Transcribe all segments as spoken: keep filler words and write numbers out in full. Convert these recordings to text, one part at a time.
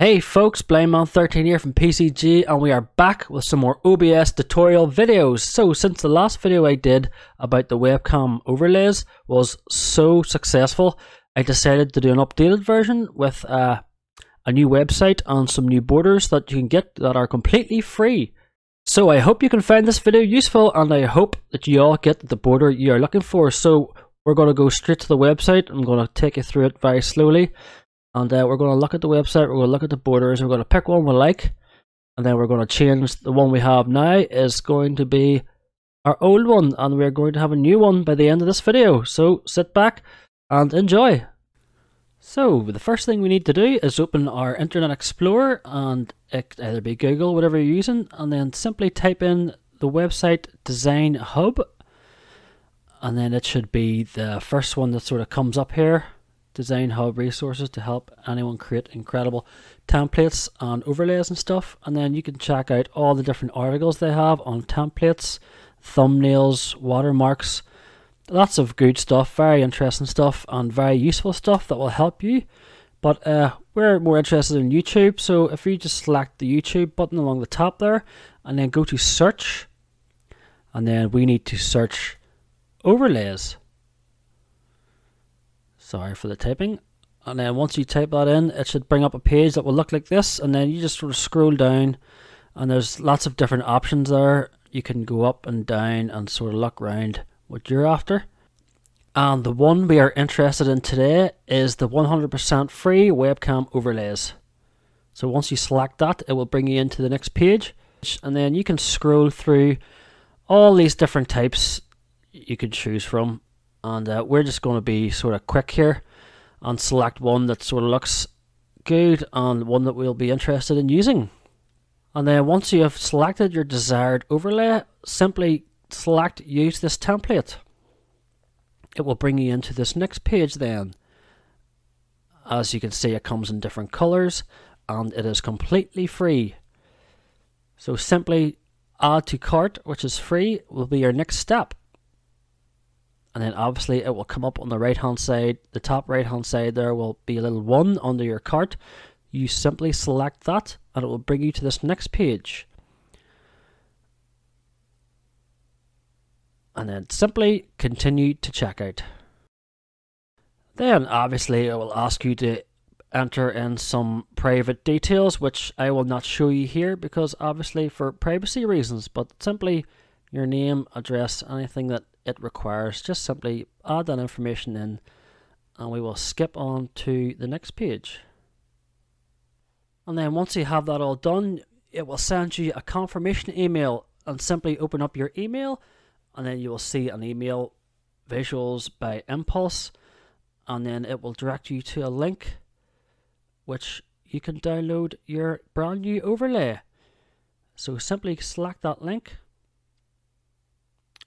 Hey folks, Blindman thirteen here from P C G, and we are back with some more O B S tutorial videos. So since the last video I did about the webcam overlays was so successful, I decided to do an updated version with uh, a new website and some new borders that you can get that are completely free. So I hope you can find this video useful, and I hope that you all get the border you are looking for. So we're going to go straight to the website. I'm going to take you through it very slowly. And uh, we're going to look at the website, we're going to look at the borders, we're going to pick one we like, and then we're going to change the one we have now is going to be our old one, and we're going to have a new one by the end of this video. So sit back and enjoy. So the first thing we need to do is open our Internet Explorer, and it could either be Google, whatever you're using, and then simply type in the website Design Hub, and then it should be the first one that sort of comes up here. Design Hub resources to help anyone create incredible templates and overlays and stuff. And then you can check out all the different articles they have on templates, thumbnails, watermarks, lots of good stuff, very interesting stuff and very useful stuff that will help you. But uh, we're more interested in YouTube, so if you just select the YouTube button along the top there and then go to search, and then we need to search overlays. Sorry for the typing. And then once you type that in, it should bring up a page that will look like this, and then you just sort of scroll down, and there's lots of different options there. You can go up and down and sort of look around what you're after. And the one we are interested in today is the one hundred percent free webcam overlays. So once you select that, it will bring you into the next page, and then you can scroll through all these different types you can choose from. And uh, we're just going to be sort of quick here and select one that sort of looks good and one that we'll be interested in using. And then once you have selected your desired overlay, simply select use this template. It will bring you into this next page then. As you can see, it comes in different colors and it is completely free. So simply add to cart, which is free, will be your next step. And then obviously it will come up on the right hand side. The top right hand side there will be a little one under your cart. You simply select that and it will bring you to this next page. And then simply continue to checkout. Then obviously it will ask you to enter in some private details, which I will not show you here because obviously for privacy reasons, but simply your name, address, anything that it requires, just simply add that information in, and we will skip on to the next page. And then once you have that all done, it will send you a confirmation email, and simply open up your email, and then you will see an email visuals by impulse, and then it will direct you to a link which you can download your brand new overlay. So simply select that link,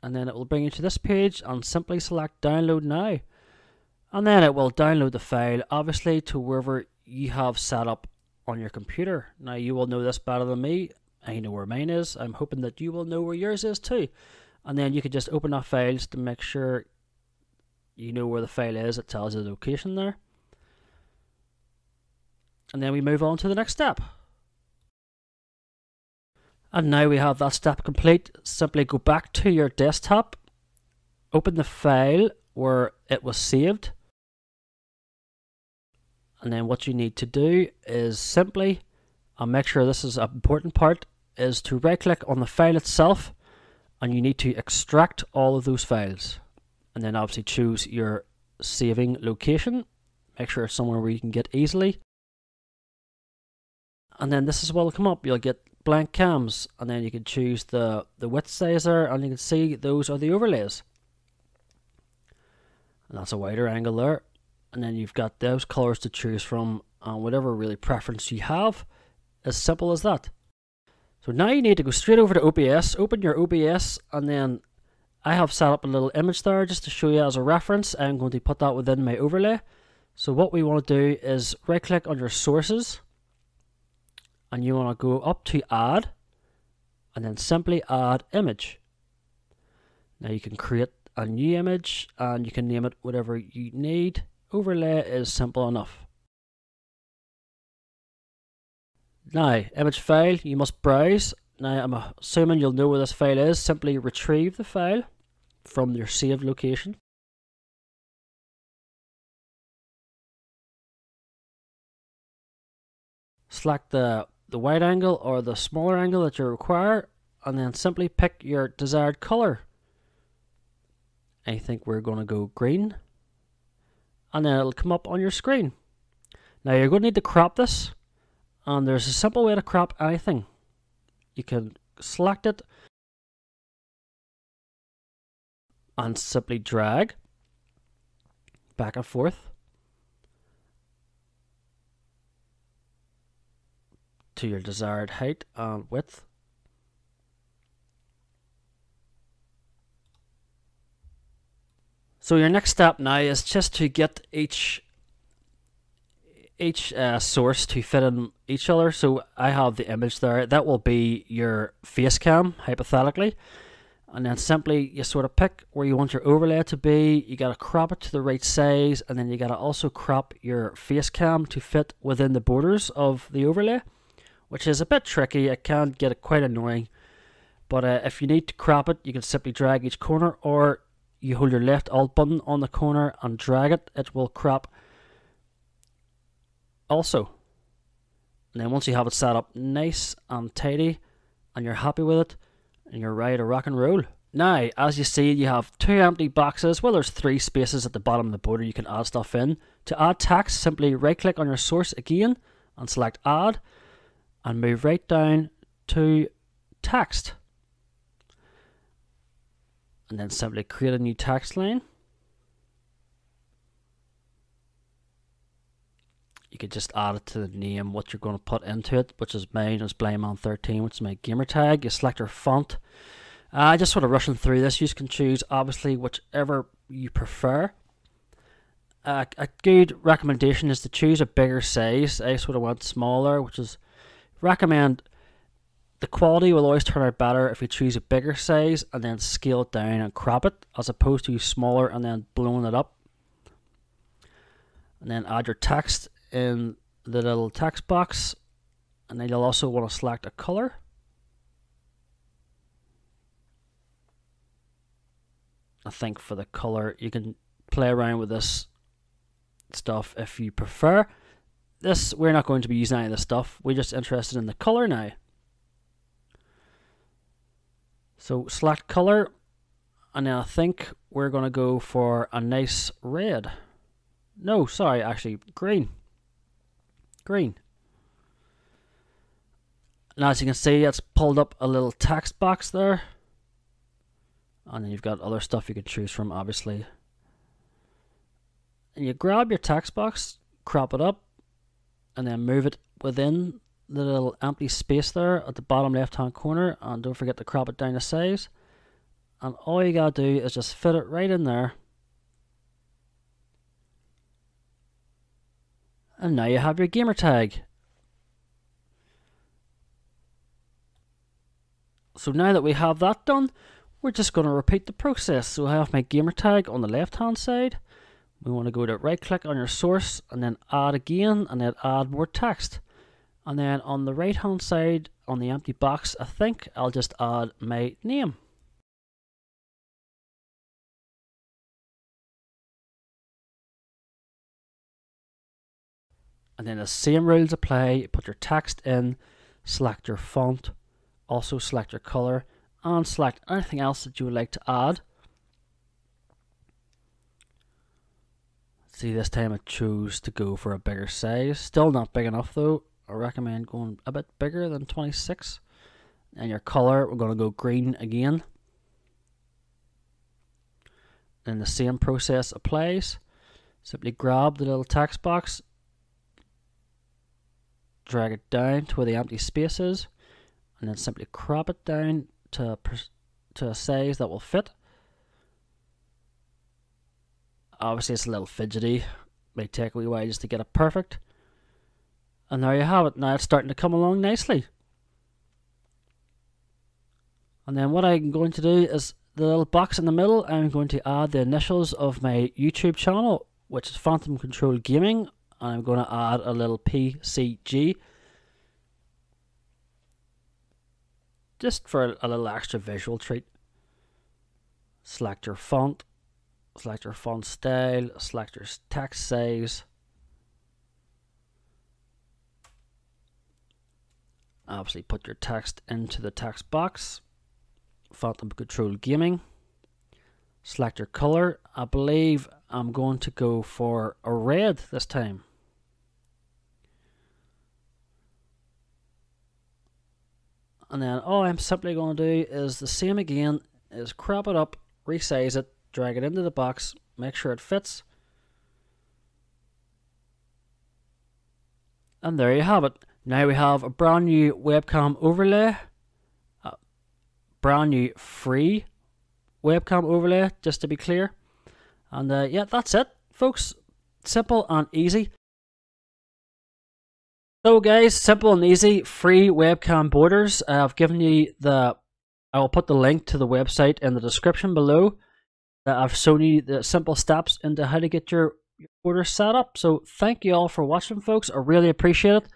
and then it will bring you to this page, and simply select download now, and then it will download the file obviously to wherever you have set up on your computer. Now you will know this better than me. I know where mine is. I'm hoping that you will know where yours is too, and then you can just open up files to make sure you know where the file is. It tells you the location there, and then we move on to the next step. And now we have that step complete. Simply go back to your desktop, open the file where it was saved, and then what you need to do is simply, and make sure this is an important part, is to right click on the file itself, and you need to extract all of those files, and then obviously choose your saving location. Make sure it's somewhere where you can get easily, and then this is what will come up. You'll get blank cams, and then you can choose the the width size there, and you can see those are the overlays, and that's a wider angle there, and then you've got those colors to choose from and whatever really preference you have. As simple as that. So now you need to go straight over to O B S, open your O B S, and then I have set up a little image there just to show you as a reference. I'm going to put that within my overlay. So what we want to do is right click on your sources, and you want to go up to add, and then simply add image. Now you can create a new image, and you can name it whatever you need. Overlay is simple enough. Now, image file, you must browse. Now, I'm assuming you'll know where this file is. Simply retrieve the file from your saved location. Select the, the wide angle or the smaller angle that you require, and then simply pick your desired color. I think we're going to go green, and then it'll come up on your screen. Now you're going to need to crop this, and there's a simple way to crop anything. You can select it and simply drag back and forth to your desired height and width. So your next step now is just to get each each uh, source to fit in each other. So I have the image there. That will be your face cam, hypothetically. And then simply you sort of pick where you want your overlay to be. You got to crop it to the right size, and then you got to also crop your face cam to fit within the borders of the overlay, which is a bit tricky. It can get quite annoying. But uh, if you need to crop it, you can simply drag each corner, or you hold your left alt button on the corner and drag it. It will crop also. And then once you have it set up nice and tidy, and you're happy with it, and you're ready to rock and roll. Now, as you see, you have two empty boxes. Well, there's three spaces at the bottom of the border you can add stuff in. To add text, simply right click on your source again and select add, and move right down to text, and then simply create a new text line. You could just add it to the name, what you're going to put into it, which is mine, is Blindman thirteen, which is my gamer tag. You select your font. I uh, just sort of rushing through this. You can choose, obviously, whichever you prefer. Uh, a good recommendation is to choose a bigger size. I sort of went smaller, which is recommend. The quality will always turn out better if you choose a bigger size and then scale it down and crop it, as opposed to smaller and then blowing it up. And then add your text in the little text box, and then you'll also want to select a color. I think for the color you can play around with this stuff if you prefer. This, we're not going to be using any of this stuff, we're just interested in the color now. So select color, and then I think we're going to go for a nice red. No, sorry, actually green. Green. Now, as you can see, it's pulled up a little text box there, and then you've got other stuff you can choose from, obviously. And you grab your text box, crop it up, and then move it within the little empty space there at the bottom left hand corner, and don't forget to crop it down to size. And all you gotta do is just fit it right in there. And now you have your gamer tag. So now that we have that done, we're just going to repeat the process. So I have my gamer tag on the left hand side. We want to go to right click on your source and then add again, and then add more text. And then on the right hand side on the empty box, I think I'll just add my name. And then the same rules apply. You put your text in, select your font, also select your color, and select anything else that you would like to add. See, this time I chose to go for a bigger size. Still not big enough though. I recommend going a bit bigger than twenty-six. And your color, we're going to go green again. And the same process applies. Simply grab the little text box, drag it down to where the empty space is, and then simply crop it down to, to a size that will fit. Obviously it's a little fidgety, may take a wee while just to get it perfect. And there you have it. Now it's starting to come along nicely. And then what I'm going to do is, the little box in the middle, I'm going to add the initials of my YouTube channel, which is Phantom Control Gaming. And I'm going to add a little P C G just for a little extra visual treat. Select your font, select your font style, select your text size. Obviously put your text into the text box. Phantom Control Gaming. Select your color. I believe I'm going to go for a red this time. And then all I'm simply going to do is the same again, is crop it up, resize it, drag it into the box, make sure it fits. And there you have it. Now we have a brand new webcam overlay, a brand new free webcam overlay, just to be clear. And uh, yeah, that's it, folks. Simple and easy. So guys, simple and easy, free webcam borders. Uh, I've given you the, I will put the link to the website in the description below. Uh, I've shown you the simple steps into how to get your, your border set up. So thank you all for watching, folks. I really appreciate it.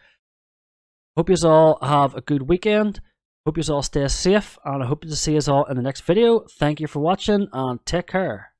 Hope you all have a good weekend. Hope you all stay safe, and I hope to see you all in the next video. Thank you for watching, and take care.